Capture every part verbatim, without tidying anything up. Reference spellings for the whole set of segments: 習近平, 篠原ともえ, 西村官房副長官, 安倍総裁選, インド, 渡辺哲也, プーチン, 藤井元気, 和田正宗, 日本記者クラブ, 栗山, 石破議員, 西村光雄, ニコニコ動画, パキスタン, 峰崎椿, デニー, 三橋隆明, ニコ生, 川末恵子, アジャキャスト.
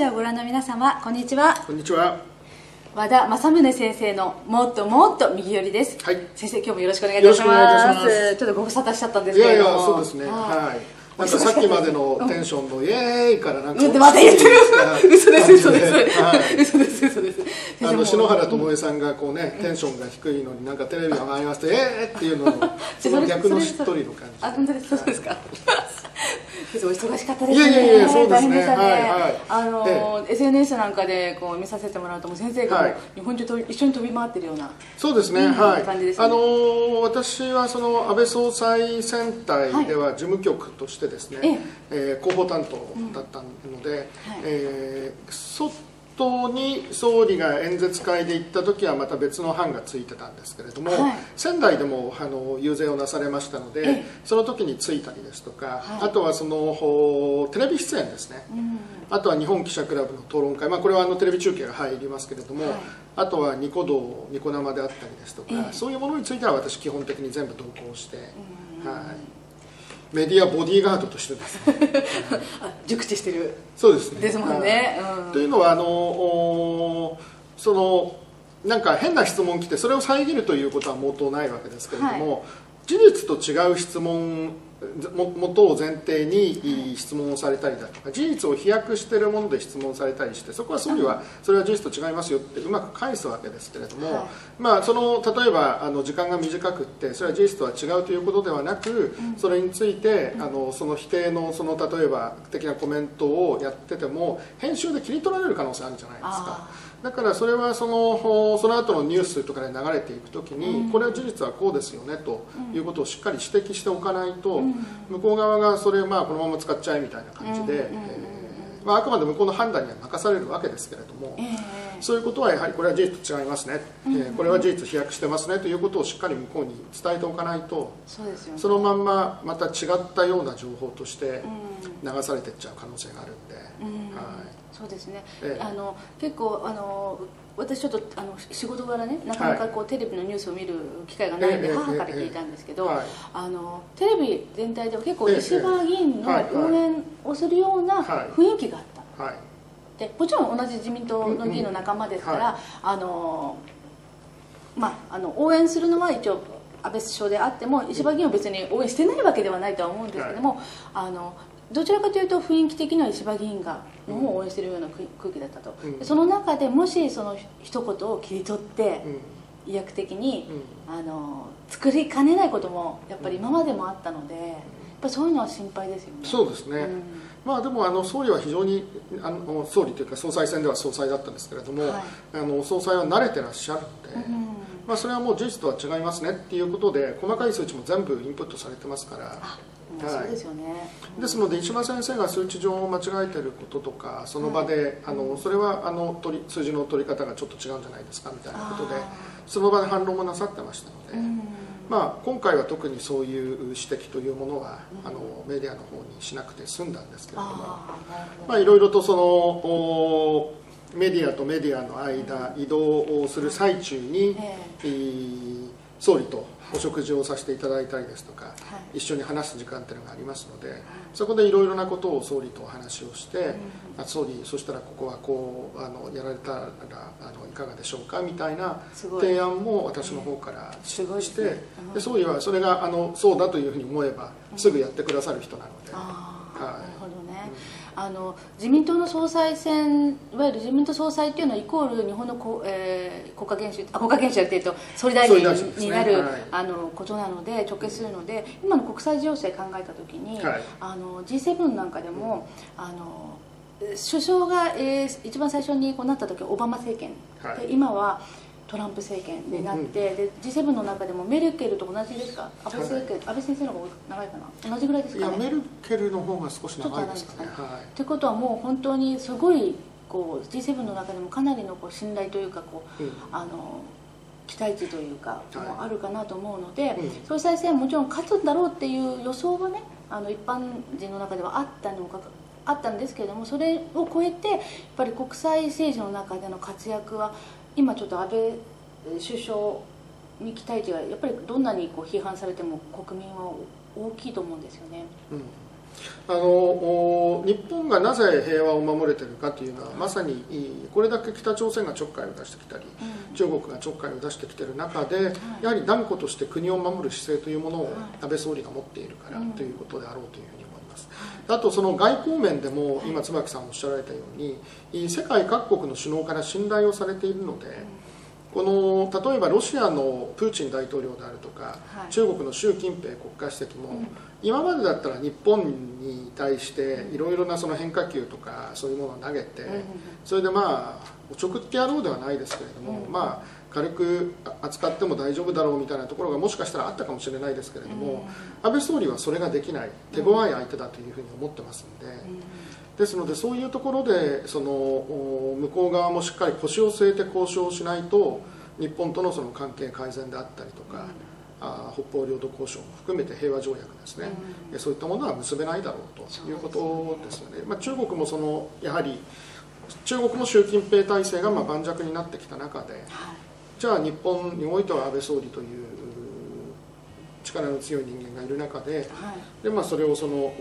ジオをご覧の皆様、こんにちは。こんにちは。和田正宗先生のもっともっと右寄りです。はい、先生、今日もよろしくお願いいたします。ちょっとご無沙汰しちゃったんですけれども。いやいや、そうですね。はい。なんかさっきまでのテンションのイエーイからなんかまた言ってる嘘です嘘です嘘です嘘です。あの篠原ともえさんがこうねテンションが低いのになんかテレビが回りましてイエーイっていうののその逆のしっとりの感じ。あ、本当ですそうですか。お忙しかったですね。いやいやいや、そうですね。あの エスエヌエス なんかでこう見させてもらうともう先生が日本中と一緒に飛び回ってるようなそうですね。はい。あの私はその安倍総裁選対では事務局としてですね、ええ、広報担当だったので、外に総理が演説会で行った時はまた別の班がついてたんですけれども、はい、仙台でもあの遊説をなされましたので、ええ、その時についたりですとか、はい、あとはそのテレビ出演ですね、うん、あとは日本記者クラブの討論会、まあ、これはあのテレビ中継が入りますけれども、はい、あとはニコ動ニコ生であったりですとか、ええ、そういうものについては私基本的に全部同行して。うん、はいメディアボディーガードとしてですね熟知してるそうですねですもんね、うん、というのはあのそのなんか変な質問来てそれを遮るということは毛頭ないわけですけれども、はい、事実と違う質問元を前提に質問をされたりだとか事実を飛躍しているもので質問されたりしてそこは総理はそれは事実と違いますよってうまく返すわけですけれども、はい、まあその例えばあの時間が短くってそれは事実とは違うということではなくそれについてあのその否定のその例えば的なコメントをやってても編集で切り取られる可能性あるじゃないですか。だからそれはそのその後のニュースとかで流れていくときにこれは事実はこうですよねということをしっかり指摘しておかないと向こう側がそれをまあこのまま使っちゃえみたいな感じでまああくまで向こうの判断には任されるわけですけれどもそういうことはやはりこれは事実と違いますねこれは事実飛躍してますねということをしっかり向こうに伝えておかないとそのまんままた違ったような情報として流されていっちゃう可能性があるんで。はいそうですね、ええ、あの結構あの私ちょっとあの仕事柄ねなかなかこう、はい、テレビのニュースを見る機会がないんで、ええ、母から聞いたんですけど、ええはい、あのテレビ全体では結構石破議員の応援をするような雰囲気があった、はいはい、でもちろん同じ自民党の議員の仲間ですから応援するのは一応安倍首相であっても石破議員を別に応援してないわけではないとは思うんですけども。はいあのどちらかというと雰囲気的には石破議員がの方を応援しているような空気だったと、うん、その中でもしその一言を切り取って意訳的に、うん、あの作りかねないこともやっぱり今までもあったので、うん、やっぱそういうのは心配ですよね。そうですね、うんまあでもあの総理は非常にあの総理というか総裁選では総裁だったんですけれども、はい、あの総裁は慣れてらっしゃるので、うん、まあそれはもう事実とは違いますねっていうことで細かい数値も全部インプットされてますから。ですので石破先生が数値上を間違えていることとかその場で、はい、あのそれはあの取り数字の取り方がちょっと違うんじゃないですかみたいなことでその場で反論もなさってましたので、うんまあ、今回は特にそういう指摘というものは、うん、あのメディアの方にしなくて済んだんですけれどもまあいろいろとそのおメディアとメディアの間、うん、移動をする最中に、えー、総理と。お食事をさせていただいたりですとか、はい、一緒に話す時間というのがありますので、はい、そこでいろいろなことを総理とお話をして、うん、あ総理、そしたらここはこうあのやられたらあのいかがでしょうかみたいな提案も私の方からし、うん、して、ねうん、で総理はそれがあのそうだというふうに思えばすぐやってくださる人なので。あの自民党の総裁選いわゆる自民党総裁というのはイコール日本のこ、えー、国家元首あ国家元首じゃなくて総理大臣になる、ねはい、あのことなので直結するので今の国際情勢考えた時に、はい、あの ジーセブン なんかでも、うん、あの首相が、えー、一番最初にこうなった時はオバマ政権、はい、で今はトランプ政権になって、うん、で ジーセブン の中でもメルケルと同じですか安倍政権、はい、安倍先生の方が長いかな同じぐらいですかねいやメルケルの方が少し長いですかねということはもう本当にすごいこう ジーセブン の中でもかなりのこう信頼というかこう、うん、あの期待値というかもあるかなと思うので、はいうん、総裁選はもちろん勝つんだろうっていう予想はねあの一般人の中ではあったのかあったんですけれどもそれを超えてやっぱり国際政治の中での活躍は今ちょっと安倍首相に期待値がやっぱりどんなにこう批判されても国民は大きいと思うんですよね、うん、あの日本がなぜ平和を守れているかというのはまさにこれだけ北朝鮮がちょっかいを出してきたり、うん、中国がちょっかいを出してきている中で、はい、やはり断固として国を守る姿勢というものを安倍総理が持っているから、はい、ということであろうというふうに思います。あとその外交面でも今椿さんもおっしゃられたように世界各国の首脳から信頼をされているので、うん、この例えばロシアのプーチン大統領であるとか、はい、中国の習近平国家主席も、うん、今までだったら日本に対していろいろなその変化球とかそういうものを投げて、うん、それでまあおちょくってやろうではないですけれども、うん、まあ軽く扱っても大丈夫だろうみたいなところがもしかしたらあったかもしれないですけれども、うん、安倍総理はそれができない手強い相手だというふうに思ってますので。うんうん、ですのでそういうところでその向こう側もしっかり腰を据えて交渉しないと日本とのその関係改善であったりとか、うん、あ北方領土交渉も含めて平和条約ですね、うん、そういったものは結べないだろうということですよね。まあ、中国もそのやはり中国も習近平体制がまあ盤石になってきた中で、はい、じゃあ日本においては安倍総理という力の強い人間がいる中で、はい、でまあ、それをその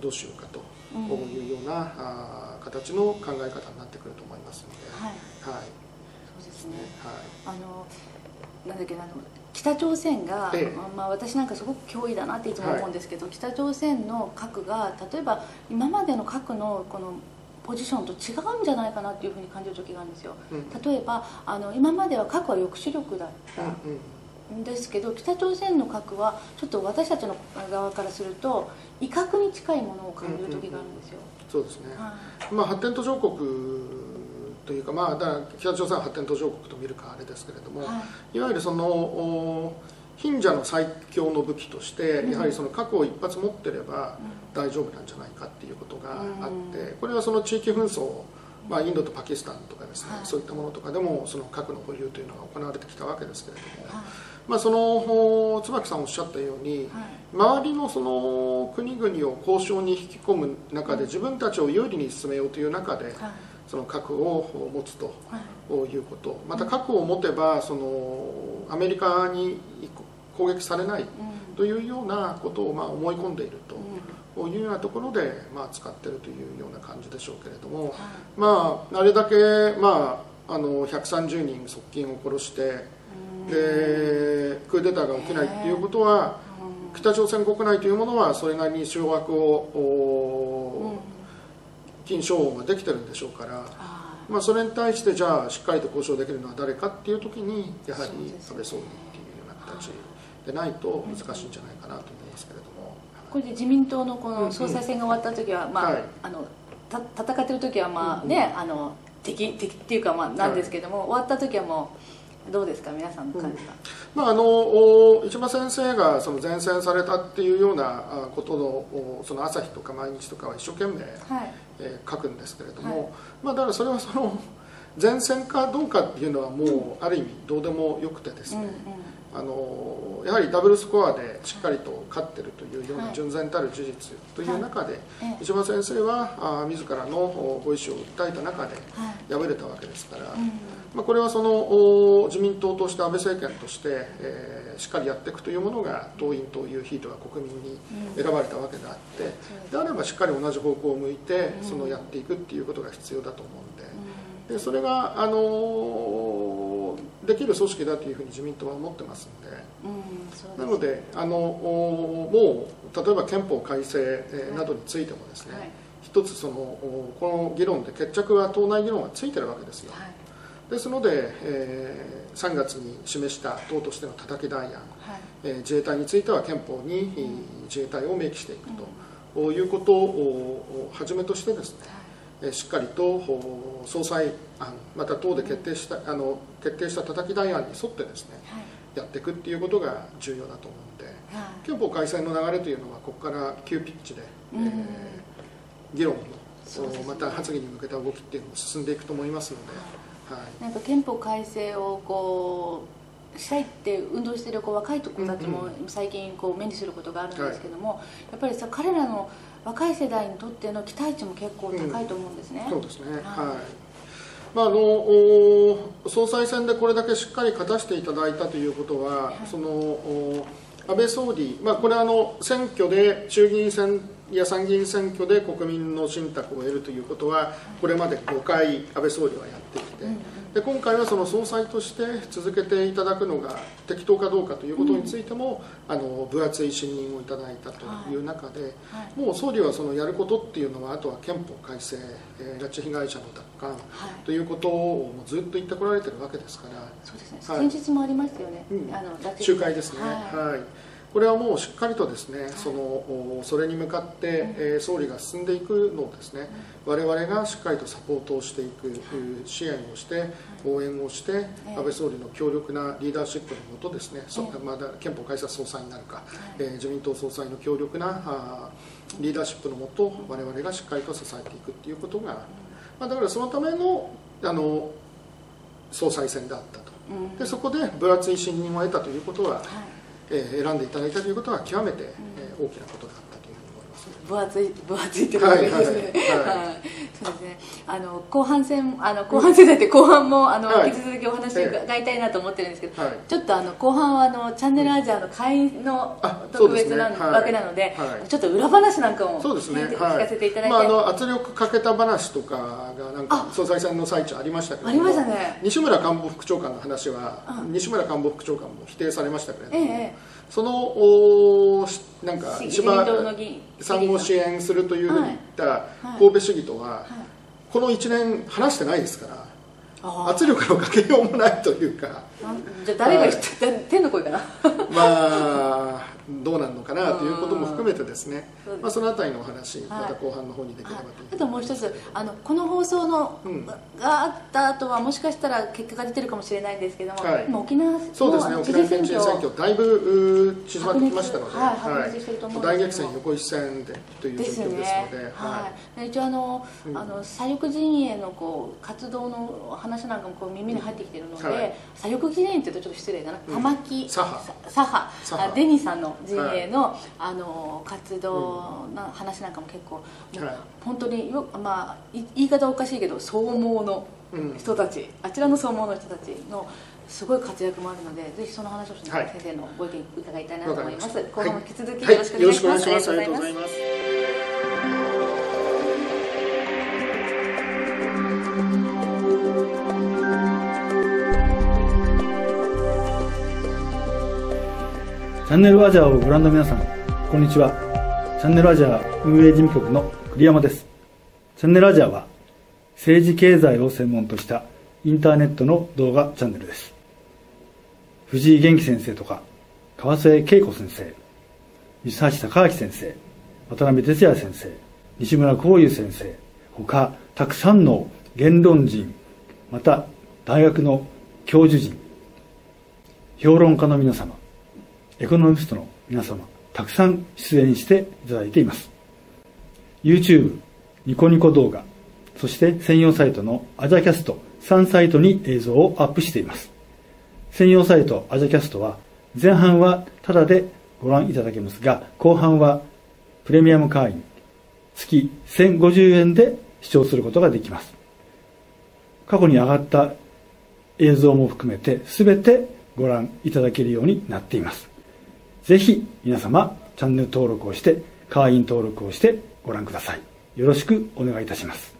どうしようかと。こういうような、うん、あ形の考え方になってくると思いますので、はい、はい、そうですね。はい、あのなんだっけ、あの北朝鮮が、ええ、まあ私なんかすごく脅威だなっていつも思うんですけど、はい、北朝鮮の核が例えば今までの核のこのポジションと違うんじゃないかなっていうふうに感じる時があるんですよ。うん、例えばあの今までは核は抑止力だった。うんうんですけど北朝鮮の核はちょっと私たちの側からすると威嚇に近いものを感じる時があるんですよ。そうですね、はい、まあ発展途上国というか、まあ、だから北朝鮮は発展途上国と見るかあれですけれども、はい、いわゆるその貧者の最強の武器としてやはりその核を一発持ってれば大丈夫なんじゃないかっていうことがあって、うん、これはその地域紛争、まあ、インドとパキスタンとかですね、はい、そういったものとかでもその核の保有というのが行われてきたわけですけれども、はい、まあその椿さんおっしゃったように、はい、周りのその国々を交渉に引き込む中で自分たちを有利に進めようという中で、はい、その核を持つということ、はい、また核を持てばそのアメリカに攻撃されないというようなことをまあ思い込んでいると。うんうんこういうようなところで、まあ、使っているというような感じでしょうけれども、はい、まあ、あれだけ、まあ、あのひゃくさんじゅうにん側近を殺してでクーデターが起きないということは北朝鮮国内というものはそれなりに掌握を禁止法ができているんでしょうから、まあ、それに対してじゃあしっかりと交渉できるのは誰かっていう時にやはり安倍総理っていうような形でないと難しいんじゃないかなと思いますけれども。これで自民党のこの総裁選が終わった時は、まあ、はい、あのた戦ってる時はまあね、あの敵敵っていうかまあなんですけども、はい、終わった時はもうどうですか皆さんの感じは。うん、まああの一馬先生がその前線されたっていうようなことのその朝日とか毎日とかは一生懸命、はい、えー、書くんですけれども、はい、まあだからそれはその前線かどうかっていうのはもうある意味どうでもよくてですね。うんうんうん、あのやはりダブルスコアでしっかりと勝っているというような純然たる事実という中で、はい、石破先生はあ自らのご意思を訴えた中で敗れたわけですから、はい、うん、まあ、これはその自民党として安倍政権として、えー、しっかりやっていくというものが党員というひいては国民に選ばれたわけであって、うん、であればしっかり同じ方向を向いてそのやっていくっていうことが必要だと思うんで、でそれがあのーできる組織だというふうに自民党は思ってますので、うん、そうですね、なのであのもう例えば憲法改正などについてもですね、はい、一つそのこの議論で決着は党内議論がついてるわけですよ、はい、ですので、えー、さんがつに示した党としてのたたき台案、はい、えー、自衛隊については憲法に、うん、自衛隊を明記していくと、うん、いうことをはじめとしてですね、はい、しっかりと総裁案また党で決定した、うん、あの決定したたたき台案に沿ってですね、はい、やっていくっていうことが重要だと思うので、はい、憲法改正の流れというのはここから急ピッチで、うん、えー、議論の、ね、また発議に向けた動きっていうのも進んでいくと思いますので、はいはい、なんか憲法改正をこうしたいって運動しているこう若い子たちも最近こう目にすることがあるんですけども、やっぱりさ彼らの若い世代にとっての期待値も結構高いと思うんですね。うん、そうですね、はい、はい、まあ、あの総裁選でこれだけしっかり勝たせていただいたということは、はい、その安倍総理、まあ、これはあの選挙で衆議院選いや参議院選挙で国民の信託を得るということはこれまでごかい安倍総理はやってきて、で今回はその総裁として続けていただくのが適当かどうかということについても、うん、あの分厚い信任をいただいたという中で、はいはい、もう総理はそのやることっていうのはあとは憲法改正、えー、拉致被害者の奪還、はい、ということをもうずっと言ってこられてるわけですから、そうですね、はい、先日もありましたよね、うん、あの集会ですね。はい、はい、これはもうしっかりとですね、そのそれに向かって、はい、えー、総理が進んでいくのをですね、はい、我々がしっかりとサポートをしていく、はい、支援をして、はい、応援をして、はい、安倍総理の強力なリーダーシップのもとですね、はい、そまだ憲法改正総裁になるか、はい、えー、自民党総裁の強力なあーリーダーシップのもと、我々がしっかりと支えていくということが、まあ、だからそのための、あの総裁選であったと、でそこで分厚い信任を得たということは、はい、選んでいただいたということは極めて大きなことだったというふうに思います。分厚い分厚いってことですね。そうですね。あの後半戦あの後半戦だって後半もあの、はい、引き続きお話伺いたいなと思ってるんですけど、はい、ちょっとあの後半はあのチャンネルアジアの会員の特別な、ね、はい、わけなので、はい、ちょっと裏話なんかも聞かせていただいて、まああの圧力かけた話とかがなんか総裁選の最中ありましたけど、ありましたね。西村官房副長官の話は、うん、西村官房副長官も否定されましたけれども、ええ、そのおなんか自民党の議員産後支援するというふうに言った神戸市議とはこのいちねん話してないですから、圧力のかけようもないというか、じゃあ誰が言って、はい、天の声かなまあどうなるのかなということも含めてですね、まあそのあたりのお話、また後半の方にできればと思います。あともう一つ、あのこの放送の、うん、があった後はもしかしたら結果が出てるかもしれないんですけども、はい、もう沖縄そうですね、沖縄県知事選挙だいぶ縮まってきましたので、大激戦横一線でという状況ですので、一応あの、うん、あの左翼陣営のこう活動の話なんかもこう耳に入ってきているので、うん、はい、左翼陣営っていうとちょっと失礼だな、玉木、うん、左派デニーさんの陣営の、はい、あの活動の話なんかも結構、はい、本当によ、まあ、言い方おかしいけど総盲の人たち、うん、あちらの総盲の人たちのすごい活躍もあるので、ぜひその話をして、はい、先生のご意見伺いたいなと思います。後半も引き続きよろしくお願いします。はい、よろしくお願いします。ありがとうございます。チャンネルアジアをご覧の皆さん、こんにちは。チャンネルアジア運営事務局の栗山です。チャンネルアジアは政治経済を専門としたインターネットの動画チャンネルです。藤井元気先生とか、川末恵子先生、三橋隆明先生、渡辺哲也先生、西村光雄先生、他たくさんの言論人、また大学の教授陣、評論家の皆様、エコノミストの皆様、たくさん出演していただいています。YouTube、ニコニコ動画、そして専用サイトのアジャキャストさんサイトに映像をアップしています。専用サイトアジャキャストは、前半はタダでご覧いただけますが、後半はプレミアム会員、月せんごじゅうえんで視聴することができます。過去に上がった映像も含めて、すべてご覧いただけるようになっています。ぜひ皆様、チャンネル登録をして、会員登録をしてご覧ください。よろしくお願いいたします。